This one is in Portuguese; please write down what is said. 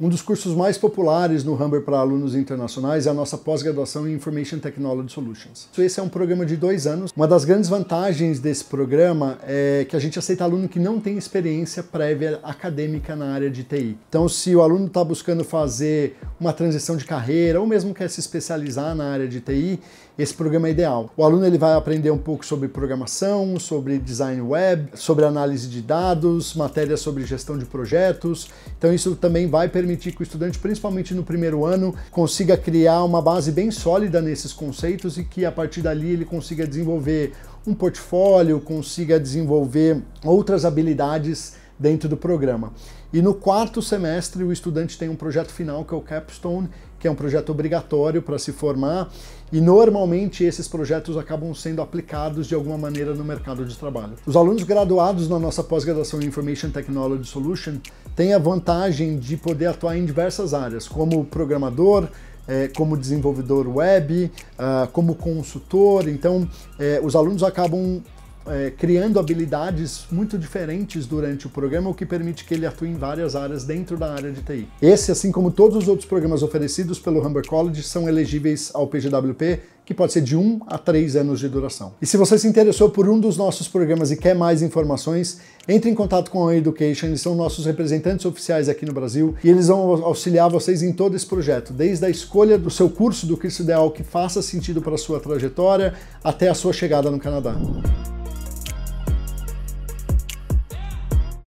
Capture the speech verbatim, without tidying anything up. Um dos cursos mais populares no Humber para alunos internacionais é a nossa pós-graduação em Information Technology Solutions. Esse é um programa de dois anos. Uma das grandes vantagens desse programa é que a gente aceita aluno que não tem experiência prévia acadêmica na área de T I. Então, se o aluno está buscando fazer uma transição de carreira ou mesmo quer se especializar na área de T I, esse programa é ideal. O aluno ele vai aprender um pouco sobre programação, sobre design web, sobre análise de dados, matérias sobre gestão de projetos. Então, isso também vai permitir permitir que o estudante, principalmente no primeiro ano, consiga criar uma base bem sólida nesses conceitos e que a partir dali ele consiga desenvolver um portfólio, consiga desenvolver outras habilidades dentro do programa. E no quarto semestre o estudante tem um projeto final que é o Capstone, que é um projeto obrigatório para se formar, e normalmente esses projetos acabam sendo aplicados de alguma maneira no mercado de trabalho. Os alunos graduados na nossa pós-graduação em Information Technology Solution têm a vantagem de poder atuar em diversas áreas, como programador, como desenvolvedor web, como consultor. Então os alunos acabam É, criando habilidades muito diferentes durante o programa, o que permite que ele atue em várias áreas dentro da área de T I. Esse, assim como todos os outros programas oferecidos pelo Humber College, são elegíveis ao P G W P, que pode ser de um a três anos de duração. E se você se interessou por um dos nossos programas e quer mais informações, entre em contato com a ON Education, eles são nossos representantes oficiais aqui no Brasil, e eles vão auxiliar vocês em todo esse projeto, desde a escolha do seu curso, do curso ideal que faça sentido para a sua trajetória, até a sua chegada no Canadá.